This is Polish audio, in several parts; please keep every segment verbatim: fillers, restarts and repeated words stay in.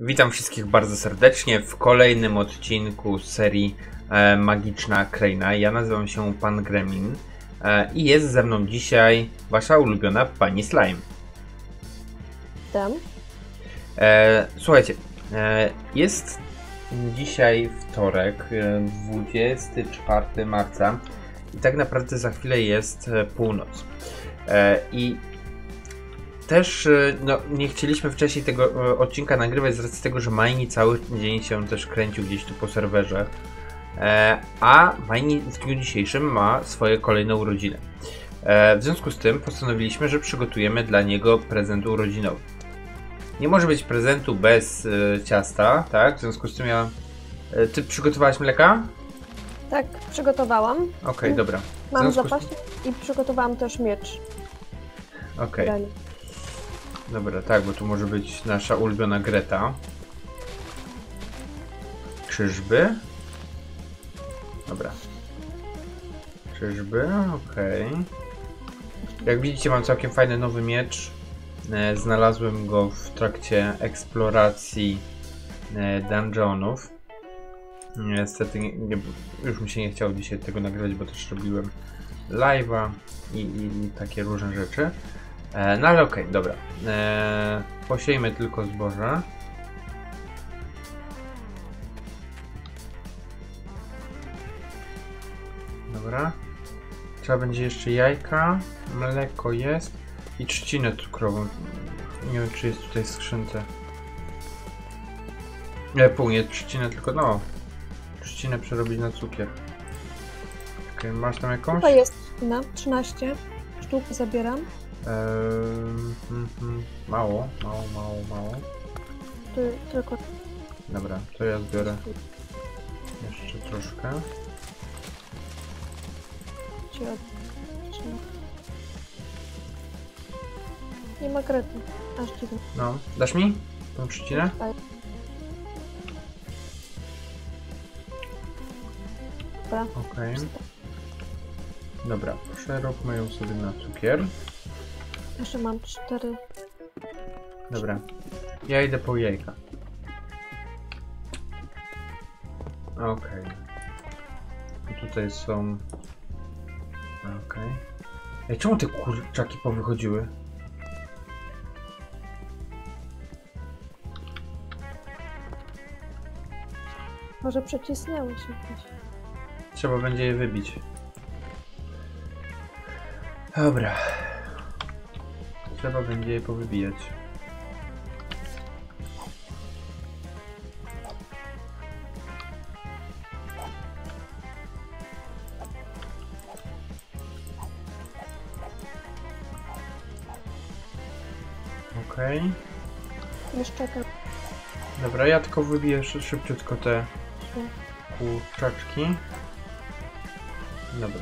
Witam wszystkich bardzo serdecznie w kolejnym odcinku serii e, Magiczna Kraina. Ja nazywam się Pan Gremlin e, i jest ze mną dzisiaj wasza ulubiona Pani Slime. Tam. E, słuchajcie, e, jest dzisiaj wtorek, dwudziestego czwartego marca i tak naprawdę za chwilę jest północ. E, i Też no, nie chcieliśmy wcześniej tego odcinka nagrywać z racji tego, że Maynii cały dzień się też kręcił gdzieś tu po serwerze, e, a Maynii w dniu dzisiejszym ma swoje kolejne urodziny. E, w związku z tym postanowiliśmy, że przygotujemy dla niego prezent urodzinowy. Nie może być prezentu bez e, ciasta, tak? W związku z tym ja... E, ty przygotowałaś mleka? Tak, przygotowałam. Okej, okay, dobra. Mam zapaść i przygotowałam też miecz. Okej. Okay. Dobra, tak, bo tu może być nasza ulubiona Greta. Czyżby? Dobra. Czyżby? Okej. Okay. Jak widzicie, mam całkiem fajny nowy miecz. E, znalazłem go w trakcie eksploracji e, dungeonów. Niestety nie, nie, już mi się nie chciało dzisiaj tego nagrywać, bo też robiłem live'a i, i takie różne rzeczy. No ale okej, okay, dobra. Eee, posiejmy tylko zboże. Dobra. Trzeba będzie jeszcze jajka, mleko jest i trzcinę cukrową. Nie wiem, czy jest tutaj w skrzynce. Nie, pół, nie trzcinę, tylko no. Trzcinę przerobić na cukier. Okay, masz tam jakąś? Tutaj jest na trzynaście sztuk zabieram. Eee, mm, mm, mało, mało, mało, mało. Ty, tylko. Dobra, to ja zbiorę jeszcze troszkę. Nie ma krety, aż dziwnie. No, dasz mi tą trzcinę? Dobra. Okej. Okay. Dobra, przeróbmy ją sobie na cukier. Jeszcze mam cztery. Dobra. Ja idę po jajka. Okej. Okay. Tutaj są... Okej. Okay. Ej, czemu te kurczaki powychodziły? Może przecisnęły się gdzieś. Trzeba będzie je wybić. Dobra. Trzeba będzie je powybijać. Okej. Okay. Jeszcze tak. Dobra, ja tylko wybiję szybciutko te kurczaczki. Dobra.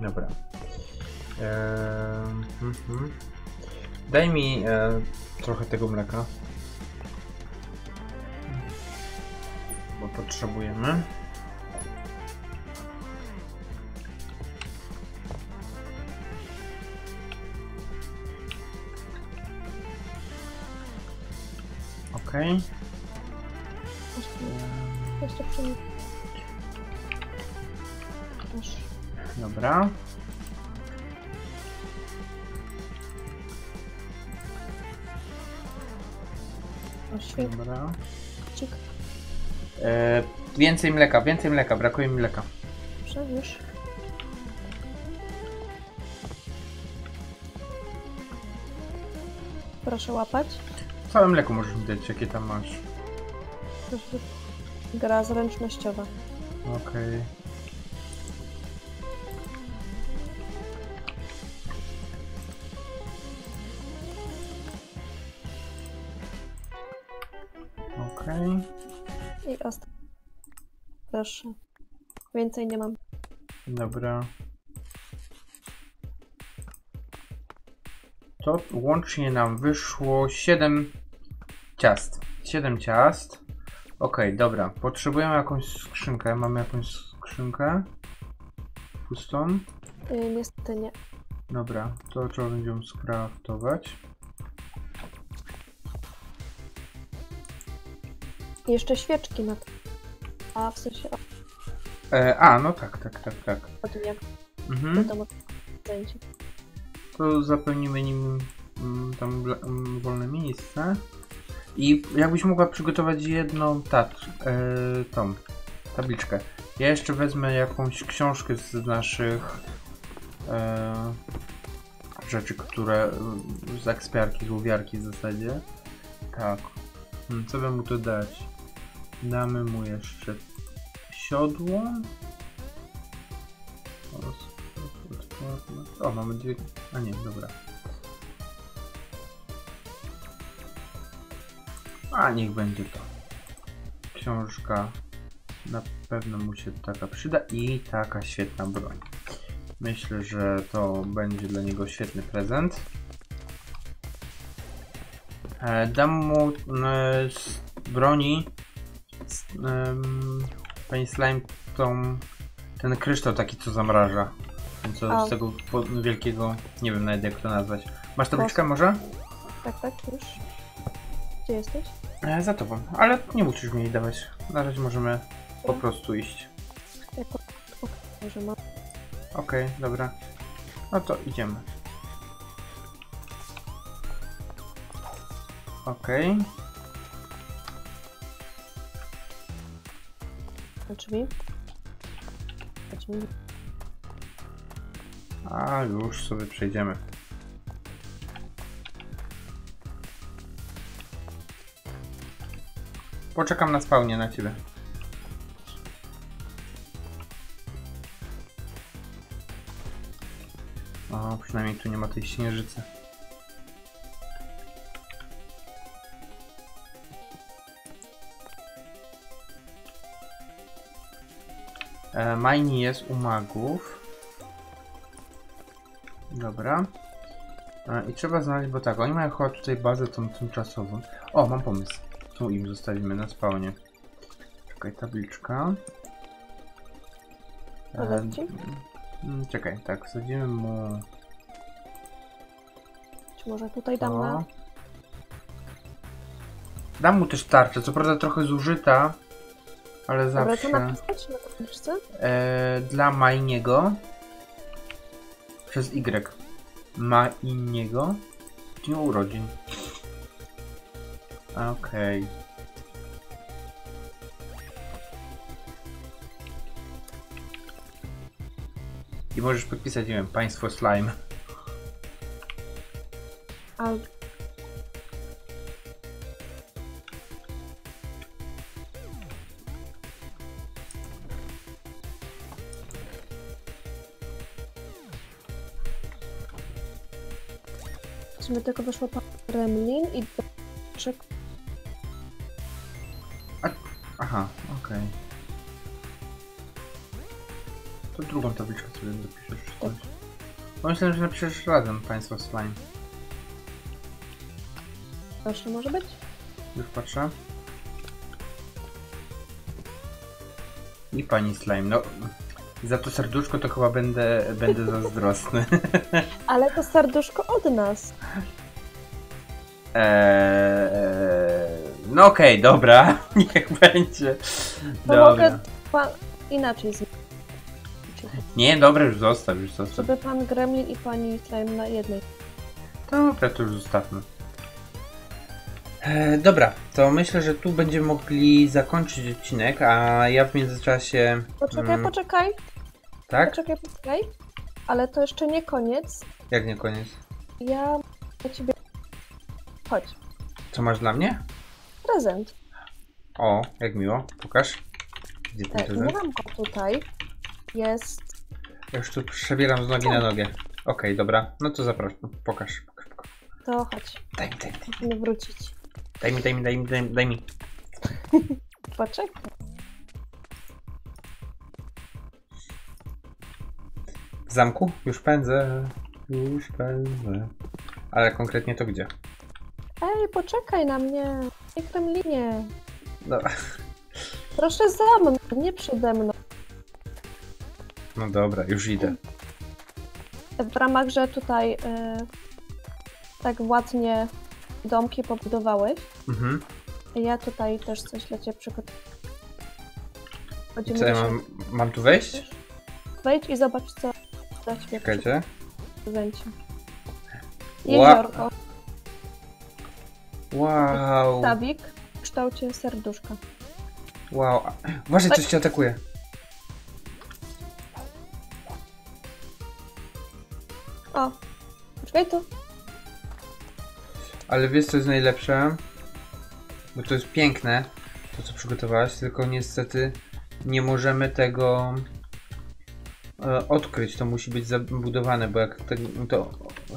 Dobra. Eee, mm, mm. Daj mi e, trochę tego mleka. Bo potrzebujemy. Okej. Jeszcze przyjmę. Dobra. Dobra. E, więcej mleka, więcej mleka, brakuje mi mleka. Przecież. Proszę łapać. Całe mleko możesz mi dać, jakie tam masz. Gra zręcznościowa. Okej. Okay. I ostatni. Proszę. Więcej nie mam. Dobra. To łącznie nam wyszło siedem ciast. siedem ciast. Okej, okay, dobra. Potrzebujemy jakąś skrzynkę. Mamy jakąś skrzynkę. Pustą. Yy, niestety nie. Dobra, to trzeba będziemy skraftować. Jeszcze świeczki na to. A w sensie. E, a, no tak, tak, tak, tak. O tym jak. Mhm. To, to zapełnimy nim tam wolne miejsce. I jakbyś mogła przygotować jedną tat, e, tą tabliczkę. Ja jeszcze wezmę jakąś książkę z naszych e, rzeczy, które z ekspiarki, z łowiarki w zasadzie. Tak. Co by mu to dać? Damy mu jeszcze siodło. O, mamy dwie... A nie, dobra. A niech będzie to. Książka na pewno mu się taka przyda i taka świetna broń. Myślę, że to będzie dla niego świetny prezent. E, dam mu e, z broni z, e, Pani Slime tą, ten kryształ taki, co zamraża. Co z tego wielkiego, nie wiem nawet jak to nazwać. Masz tabliczkę może? Tak, tak, już. Gdzie jesteś? E, za tobą, ale nie musisz mi jej dawać. Na razie możemy po prostu iść. Okej, okay, dobra. No to idziemy. Okej. Okay. Drzwi. A już sobie przejdziemy. Poczekam na spawnie na ciebie. O, przynajmniej tu nie ma tej śnieżycy. E, Maynii jest u magów. Dobra. E, I trzeba znaleźć, bo tak, oni mają chyba tutaj bazę tą tymczasową. O, mam pomysł. Tu im zostawimy na spawnie. Czekaj, tabliczka. E, czekaj, tak, wsadzimy mu... Czy może tutaj dam na... Dam mu też tarczę, co prawda trochę zużyta, ale dobra, zawsze... Dobra, to napisać na tabliczce? E, dla Mayniego. Przez Y. Mayniego. W dniu urodzin. Okej. Okay. I możesz podpisać, nie wiem, państwo slime. Al... Czy mi tylko wyszło Pan Gremlin i... A... Aha, okej. Okay. To drugą tabliczkę sobie dopiszesz czy coś. Bo myślę, że napiszesz razem państwo slime. Proszę, może być? Już patrzę. I pani slime, no... Za to serduszko to chyba będę, będę zazdrosny. Ale to serduszko od nas. Eee, no okej, okay, dobra, niech będzie. To dobra. Mogę pan inaczej zmienić. Nie, dobra, już zostaw, już zostaw. Żeby pan Gremlin i pani Slime na jednej. Dobra, to już zostawmy. Eee, dobra, to myślę, że tu będziemy mogli zakończyć odcinek, a ja w międzyczasie... Poczekaj, hmm, poczekaj. Tak? Poczekaj, poczekaj. Ale to jeszcze nie koniec. Jak nie koniec? Ja do ciebie... Chodź. Co masz dla mnie? Prezent. O, jak miło. Pokaż. Gdzie ten prezent? Mam go tutaj. Jest... Ja już tu przebieram z nogi na nogę. Okej, okay, dobra. No to zapraszam. Pokaż, pokaż, pokaż. To chodź. Daj mi, daj mi. Musimy wrócić. Daj mi, daj mi, daj mi, daj mi. Daj mi. Poczekaj. W zamku? Już pędzę. Już pędzę. Ale konkretnie to gdzie? Ej, poczekaj na mnie. Nie Kremlinie. Dobra. Proszę za mną, nie przede mną. No dobra, już idę. w ramach, że tutaj yy, tak ładnie domki pobudowałeś. Mhm. Ja tutaj też coś dla ciebie przygotuję. Co ja mam, mam tu wejść? Wejdź i zobacz, co dla ciebie przygotuję. Jeziorko. Wow. Stawik w kształcie serduszka. Wow. Uważaj, coś cię atakuje. O. Poczekaj tu. Ale wiesz, co jest najlepsze? Bo to jest piękne, to co przygotowałaś, tylko niestety nie możemy tego e, odkryć. To musi być zabudowane, bo jak te, to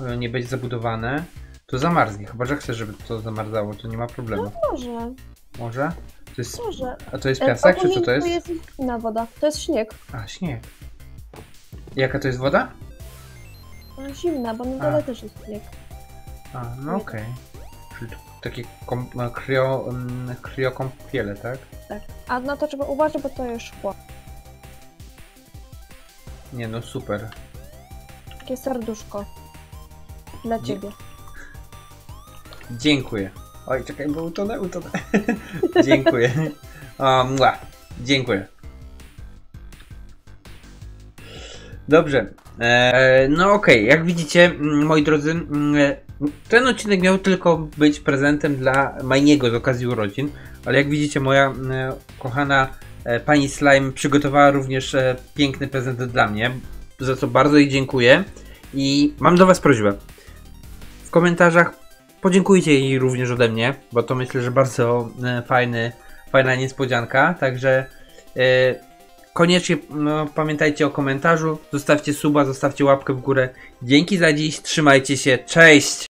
e, nie będzie zabudowane, to zamarznie. Chyba że chcesz, żeby to zamarzało, to nie ma problemu. No może. Może? To jest, może. A to jest piasek, e, czy co to jest? To jest inna woda, to jest śnieg. A, śnieg. Jaka to jest woda? No, zimna, bo na dole też jest śnieg. A, no okej. Okay. Takie kryo, kryokąpiele, tak? Tak. A na to trzeba uważać, bo to jest szkło. Nie no, super. Takie serduszko. Dla Dzie ciebie. Dziękuję. Oj, czekaj, bo utonę, utonę. Dziękuję. Um, dziękuję. Dobrze. Eee, no okej, okay. Jak widzicie, moi drodzy, ten odcinek miał tylko być prezentem dla Mainiego z okazji urodzin, ale jak widzicie, moja e, kochana e, pani Slime przygotowała również e, piękny prezent dla mnie, za co bardzo jej dziękuję i mam do was prośbę. W komentarzach podziękujcie jej również ode mnie, bo to myślę, że bardzo e, fajny, fajna niespodzianka, także e, koniecznie no, pamiętajcie o komentarzu, zostawcie suba, zostawcie łapkę w górę. Dzięki za dziś, trzymajcie się, cześć!